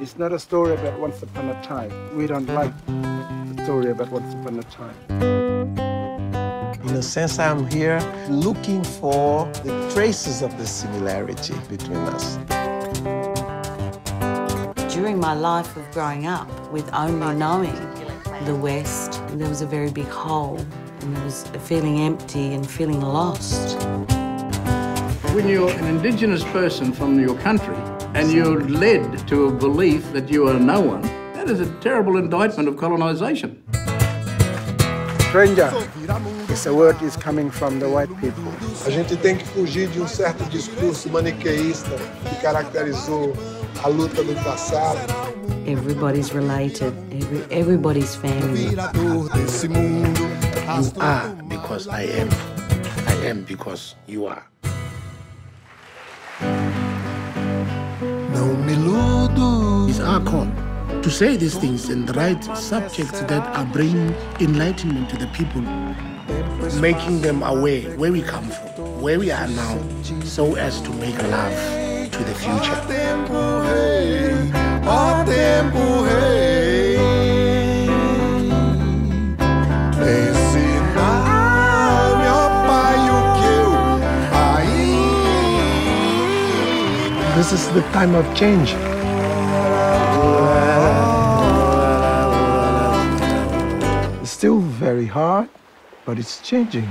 It is not a story about once upon a time. We don't like the story about once upon a time. In a sense, I'm here looking for the traces of the similarity between us. During my life of growing up with only knowing the West, there was a very big hole, and there was a feeling empty and feeling lost. When you're an Indigenous person from your country and you're led to a belief that you are no one, that is a terrible indictment of colonisation. Stranger is a word is coming from the white people. A gente tem que fugir de certo discurso maniqueísta que caracterizou a luta do passado. Everybody's related, everybody's family. You are because I am because you are. It's our call to say these things and write subjects that are bringing enlightenment to the people, making them aware where we come from, where we are now, so as to make love to the future. This is the time of change. It's still very hard, but it's changing.